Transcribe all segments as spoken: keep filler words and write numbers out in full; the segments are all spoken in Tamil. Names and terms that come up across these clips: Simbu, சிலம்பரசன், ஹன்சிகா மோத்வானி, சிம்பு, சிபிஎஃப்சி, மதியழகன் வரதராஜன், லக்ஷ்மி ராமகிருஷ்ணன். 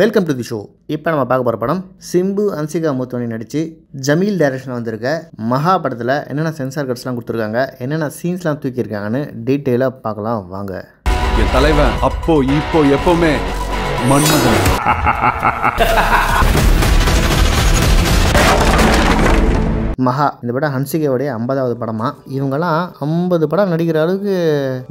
Welcome to the show. இப்போ நம்ம பார்க்க போற படம் சிம்பு ஹன்சிகா மோத்வானி நடிச்சு ஜமீல் டைரக்ஷன்ல வந்திருக்க மஹா படத்துல என்னென்ன சென்சார் கட்ஸ்லாம் கொடுத்திருக்காங்க என்னென்ன சீன்ஸ்லாம் தூக்கி இருக்காங்கன்னு டீடைலா பார்க்கலாம் வாங்க. என் தலைவன் அப்போ இப்போ எப்பவுமே மன்மதன். மஹா இந்த படம் ஹன்சிகாவோட ஐம்பதாவது படமா இவங்கலாம் ஐம்பது படம் நடிக்கிற அளவுக்கு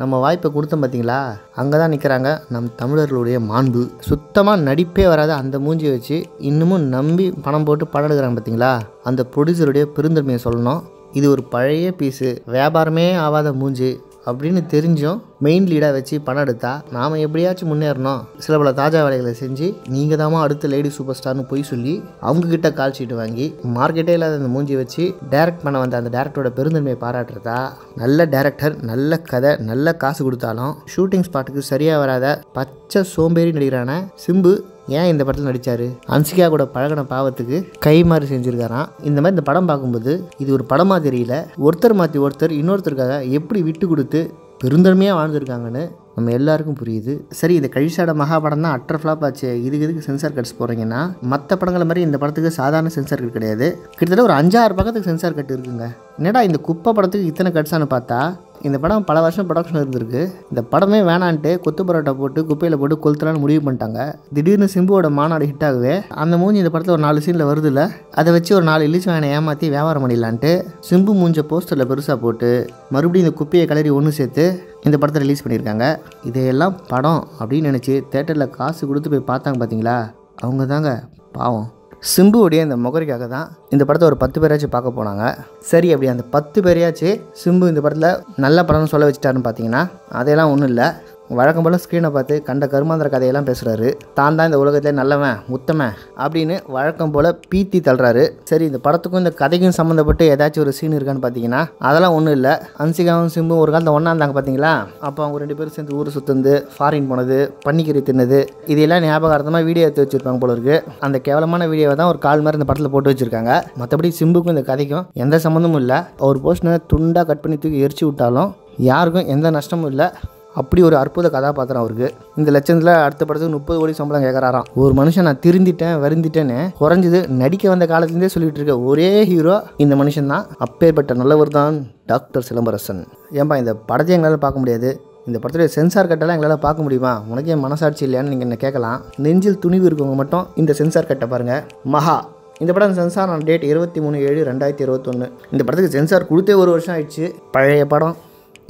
நம்ம வாய்ப்பை கொடுத்தோம் பார்த்தீங்களா அங்கே தான் நிற்கிறாங்க நம் தமிழர்களுடைய மாண்பு சுத்தமாக நடிப்பே வராத அந்த மூஞ்சியை வச்சு இன்னமும் நம்பி பணம் போட்டு படம் எடுக்கிறாங்க பார்த்தீங்களா அந்த ப்ரொடியூசருடைய பெருந்தன்மையை சொல்லணும் இது ஒரு பழைய பீஸு வியாபாரமே ஆகாத மூஞ்சி அப்படின்னு தெரிஞ்சும் மெயின் லீடாக வச்சு பணம் எடுத்தா நாம் எப்படியாச்சும் முன்னேறணும் சில பல தாஜா வேலைகளை செஞ்சு நீங்கள் தாமா அடுத்த லேடி சூப்பர் ஸ்டார்னு போய் சொல்லி அவங்கக்கிட்ட கால் ஷீட்டு வாங்கி மார்க்கெட்டே இல்லாத அந்த மூஞ்சி வச்சு டைரக்ட் பண்ண வந்த அந்த டேரக்டரோட பெருந்தன்மையை பாராட்டுறதா நல்ல டேரக்டர் நல்ல கதை நல்ல காசு கொடுத்தாலும் ஷூட்டிங் ஸ்பாட்டுக்கு சரியாக வராத பச்சை சோம்பேறி நடிகரான சிம்பு ஏன் இந்த படத்தில் நடித்தார் ஹன்சிகா கூட பழகின பாவத்துக்கு கை மாறி செஞ்சுருக்காரான் இந்த மாதிரி இந்த படம் பார்க்கும்போது இது ஒரு படமாக தெரியல ஒருத்தர் மாற்றி ஒருத்தர் இன்னொருத்தருக்காக எப்படி விட்டு கொடுத்து பெருந்தன்மையாக வாழ்ந்துருக்காங்கன்னு நம்ம எல்லாருக்கும் புரியுது சரி இந்த கழிசாட மகா படம் தான் அட்டர் ஃப்ளாப் ஆச்சு இதுக்கு இதுக்கு சென்சார் கட்ஸ் போகிறீங்கன்னா மற்ற படங்கள் மாதிரி இந்த படத்துக்கு சாதாரண சென்சார் கட் கிடையாது கிட்டத்தட்ட ஒரு அஞ்சாறு பக்கத்துக்கு சென்சார் கட் இருக்குங்க என்னடா இந்த குப்பை படத்துக்கு இத்தனை கட்ஸானு பார்த்தா இந்த படம் பல வருஷம் ப்ரொடக்ஷன் இருந்திருக்கு இந்த படமே வேணான்ட்டு கொத்து பரோட்டா போட்டு குப்பையில் போட்டு கொளுத்துலான்னு முடிவு பண்ணிட்டாங்க திடீர்னு சிம்புவோட மாநாடு ஹிட் ஆகவே அந்த மூஞ்சி இந்த படத்தில் ஒரு நாலு சீனில் வருதுல்ல அதை வச்சு ஒரு நாலு இலிச்சு வேணை ஏமாற்றி வியாபாரம் பண்ணிடலான்ட்டு சிம்பு மூஞ்ச போஸ்டரில் பெருசாக போட்டு மறுபடியும் இந்த குப்பையை கலரி ஒன்று சேர்த்து இந்த படத்தை ரிலீஸ் பண்ணியிருக்காங்க இதையெல்லாம் படம் அப்படின்னு நினச்சி தேட்டரில் காசு கொடுத்து போய் பார்த்தாங்க பார்த்தீங்களா அவங்க தாங்க பாவம் சிம்புவுடைய இந்த முகரிக்காக தான் இந்த படத்தை ஒரு பத்து பேராச்சும் பார்க்க போனாங்க சரி அப்படி அந்த பத்து பேரையாச்சு சிம்பு இந்த படத்தில் நல்ல படம்னு சொல்ல வச்சுட்டாருன்னு பார்த்தீங்கன்னா அதையெல்லாம் ஒன்றும் இல்லை வழக்கம் போல் ஸ்க்ரீனை பார்த்து கண்ட கருமாந்திர கதையெல்லாம் பேசுகிறாரு தான் தான் இந்த உலகத்திலே நல்லவன் உத்தமன் அப்படின்னு வழக்கம் போல் பீத்தி தள்ளுறாரு சரி இந்த படத்துக்கும் இந்த கதைக்கும் சம்மந்தப்பட்டு ஏதாச்சும் ஒரு சீன் இருக்கான்னு பார்த்தீங்கன்னா அதெல்லாம் ஒன்றும் இல்லை ஹன்சிகாவும் சிம்பும் ஒரு காலத்தில் ஒன்றா இருந்தாங்க பார்த்தீங்களா அப்போ அவங்க ரெண்டு பேரும் சேர்ந்து ஊர் சுற்றுந்து ஃபாரின் போனது பன்னிக்கறி தின்னது இதெல்லாம் ஞாபகார்த்தமாக வீடியோ எடுத்து வச்சுருப்பாங்க போல இருக்குது அந்த கேவலமான வீடியோவை தான் ஒரு கால் மாதிரி இந்த படத்தில் போட்டு வச்சுருக்காங்க மற்றபடி சிம்புக்கும் இந்த கதைக்கும் எந்த சம்மந்தமும் இல்லை ஒரு போஸ்டனை துண்டாக கட் பண்ணி தூக்கி எரிச்சு விட்டாலும் யாருக்கும் எந்த நஷ்டமும் இல்லை அப்படி ஒரு அற்புத கதாபாத்திரம் அவருக்கு இந்த லட்சத்தில் அடுத்த படத்துக்கு முப்பது கோடி சம்பளம் கேட்குறாராம் ஒரு மனுஷன் நான் திருந்திட்டேன் வருந்திட்டேன்னு குறைஞ்சது நடிக்க வந்த காலத்துலேருந்தே சொல்லிகிட்டு இருக்க ஒரே ஹீரோ இந்த மனுஷன் தான் அப்பேற்பட்ட நல்லவர் தான் டாக்டர் சிலம்பரசன் ஏன்பா இந்த படத்தையும் எங்களால் பார்க்க முடியாது இந்த படத்துடைய சென்சார் கட்டெல்லாம் எங்களால் பார்க்க முடியுமா உனக்கே மனசாட்சி இல்லையான்னு நீங்கள் என்ன கேட்கலாம் நெஞ்சில் துணிவு இருக்கவங்க மட்டும் இந்த சென்சார் கட்டை பாருங்கள் மஹா இந்த படம் சென்சார் ஆன டேட் இருபத்தி மூணு ஏழு ரெண்டாயிரத்தி இருபத்தொன்று இந்த படத்துக்கு சென்சார் கொடுத்தே ஒரு வருஷம் ஆயிடுச்சு பழைய படம்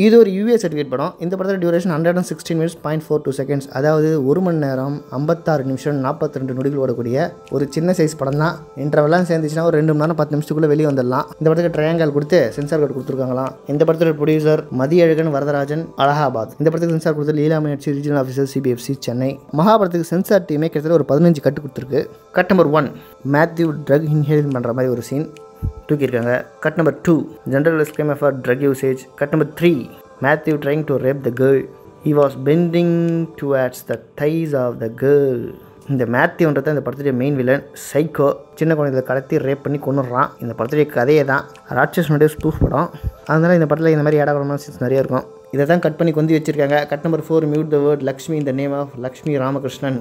இது ஒரு யூஏ சர்டிஃபிகேட் படம் இந்த படத்தில் duration hundred and sixteen minutes point four two seconds அதாவது ஒரு மணி நேரம் ஐம்பத்தாறு நிமிஷம் நாற்பத்தி ரெண்டு நொடிகள் ஓடக்கூடிய ஒரு சின்ன சைஸ் படம் தான் இன்டர்வெல்லாம் சேர்ந்துச்சுன்னா ஒரு ரெண்டு மணி நேரம் பத்து நிமிஷத்துக்குள்ளே வெளியே வந்துடலாம் இந்த படத்துக்கு ட்ரையாங்கல் கொடுத்து சென்சார் கார்டு கொடுத்துருக்காங்களாம் இந்த படத்தில் ப்ரொடியூசர் மதியழகன் வரதராஜன் அலகாபாத் இந்த படத்துக்கு சென்சார் கொடுத்து லீலாமணி ஆட்சி ரீஜனல் ஆஃபீஸர் சிபிஎஃப்சி சென்னை மகாபடத்துக்கு சென்சார் டீமே கிட்டத்தட்ட ஒரு பதினஞ்சு கட்டு கொடுத்துருக்கு cut number one Matthew drug inhaling பண்ணுற மாதிரி ஒரு சீன் தூக்கியிருக்காங்க cut number two general disclaimer for drug usage cut number three Matthew trying to rape the girl he was bending towards the thighs of the girl இந்த மேத்யூன்றத இந்த படத்துடைய மெயின் வில்லன் சைக்கோ சின்ன குழந்தைகளை கடத்தி ரேப் பண்ணி கொண்டுடுறான் இந்த படத்துடைய கதையை தான் ராட்சசனுடைய ஸ்டூஃப் படம் அதனால் இந்த படத்தில் இந்த மாதிரி ஏடாகலமான சீன்ஸ் நிறையா இருக்கும் இதை தான் கட் பண்ணி கொண்டு வச்சுருக்காங்க cut number four mute the word Lakshmi இந்த name of லக்ஷ்மி ராமகிருஷ்ணன்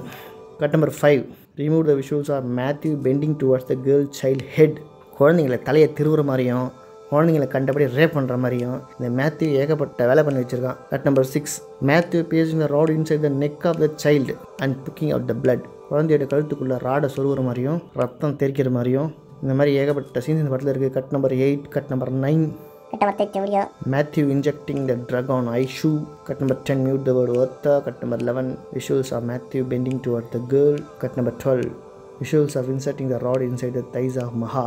cut number five remove the visuals of Matthew bending towards the girl child head குழந்தைங்களை தலையை திருவுற மாதிரியும் குழந்தைங்களை கண்டபடி ரேப் பண்ணுற மாதிரியும் இந்த மேத்யூ ஏகப்பட்ட வேலை பண்ணி வச்சுருக்கான் cut number six Matthew piercing the rod inside the neck of the child and poking out the blood குழந்தையோட கழுத்துக்குள்ளே ராடை சொருகிற மாதிரியும் ரத்தம் தெரிக்கிற மாதிரியும் இந்த மாதிரி ஏகப்பட்ட சீன்ஸ் இந்த படத்தில் இருக்குது cut number eight cut number nine Matthew injecting the drug on Aishu cut number ten mute the word ஒர்த்தா cut number eleven visuals of Matthew bending toward the girl cut number twelve visuals of inserting the rod inside the thighs of Maha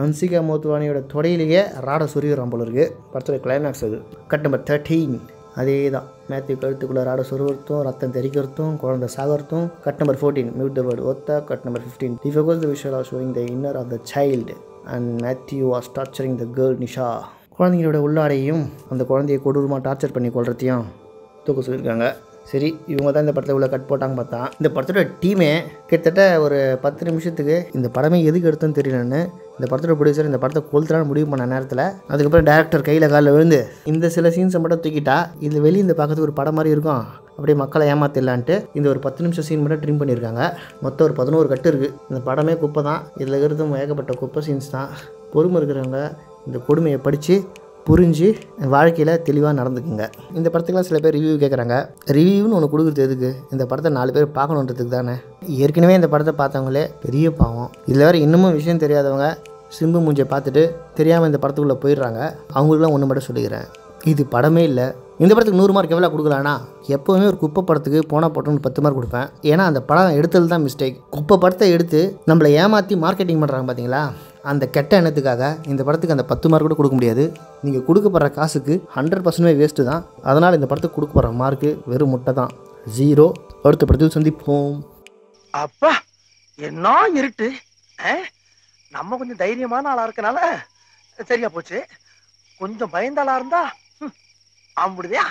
Hansika மோத்வானியோட தொடையிலேயே ராட சொருகிறான் போல இருக்குது படத்துடைய கிளைமேக்ஸ் அது கட் நம்பர் தேர்ட்டீன் அதே தான் மேத்யூ கழுத்துக்குள்ளே ராட சொருகிறதும் ரத்தம் தெரிக்கிறதும் குழந்தை சாகிறதும் cut number fourteen mute the word ஒர்த்தா cut number fifteen defocus the visual of showing the inner of the child and Matthew was torturing the girl Nisha குழந்தைங்களோட உள்ளாடையும் அந்த குழந்தையை கொடூரமாக டார்ச்சர் பண்ணி கொள்றதையும் தூக்க சொல்லியிருக்காங்க சரி இவங்க தான் இந்த படத்துல உள்ள கட் போட்டாங்க பார்த்தா இந்த படத்தோட டீமே கிட்டத்தட்ட ஒரு பத்து நிமிஷத்துக்கு இந்த படமே எதுக்கு எடுத்தோன்னு தெரியலன்னு இந்த படத்தோட ப்ரொடியூசர் இந்த படத்தை கொளுத்துறான்னு முடிவு பண்ண நேரத்தில் அதுக்கப்புறம் டேரக்டர் கையில் காலில் விழுந்து இந்த சில சீன்ஸை மட்டும் தூக்கிட்டா இது வெளியே இந்த பார்க்கறதுக்கு ஒரு படம் மாதிரி இருக்கும் அப்படியே மக்களை ஏமாத்திடலான்ட்டு இந்த ஒரு பத்து நிமிஷம் சீன் மட்டும் ட்ரீம் பண்ணியிருக்காங்க. மொத்தம் ஒரு பதினோரு கட்டு இருக்குது. இந்த படமே குப்பை தான். இதில் இருக்கிறதும் ஏகப்பட்ட குப்பை சீன்ஸ் தான். பொறுமை இருக்கிறவங்க இந்த கொடுமையை படித்து புரிஞ்சு வாழ்க்கையில் தெளிவாக நடந்துக்குங்க. இந்த படத்துக்குலாம் சில பேர் ரிவ்யூ கேட்குறாங்க. ரிவ்யூன்னு ஒன்று கொடுக்குறது எதுக்கு? இந்த படத்தை நாலு பேர் பார்க்கணுன்றதுக்கு தானே. ஏற்கனவே இந்த படத்தை பார்த்தவங்களே பெரிய பாவம். இதில் வேறு இன்னமும் விஷயம் தெரியாதவங்க சிம்பு மூஞ்சை பார்த்துட்டு தெரியாமல் இந்த படத்துக்குள்ளே போயிடுறாங்க. அவங்களுக்குலாம் ஒன்று மட்டும் சொல்லிக்கிறேன், இது படமே இல்லை. இந்த படத்துக்கு நூறு மார்க் எவ்வளோ கொடுக்கலான்னா எப்போவுமே ஒரு குப்பை படத்துக்கு போன படம்னு பத்து மார்க் கொடுப்பேன். ஏன்னா அந்த படம் எடுத்தது தான் மிஸ்டேக். குப்பை படத்தை எடுத்து நம்மளை ஏமாற்றி மார்க்கெட்டிங் பண்ணுறாங்க பார்த்தீங்களா, அந்த கெட்ட எண்ணத்துக்காக இந்த படத்துக்கு அந்த பத்து மார்க் கூட கொடுக்க முடியாது. நீங்கள் கொடுக்கப்படுற காசுக்கு ஹண்ட்ரட் பர்சன்டே வேஸ்ட்டு தான். அதனால் இந்த படத்துக்கு கொடுக்கப்படுற மார்க்கு வெறும் முட்டை தான், ஜீரோ. அடுத்த படத்தில் சந்திப்போம். அப்பா என்ன இருட்டு, நம்ம கொஞ்சம் தைரியமான ஆளாக இருக்கனால சரியா போச்சு. கொஞ்சம் பயந்தாளாக இருந்தா அப்படியா?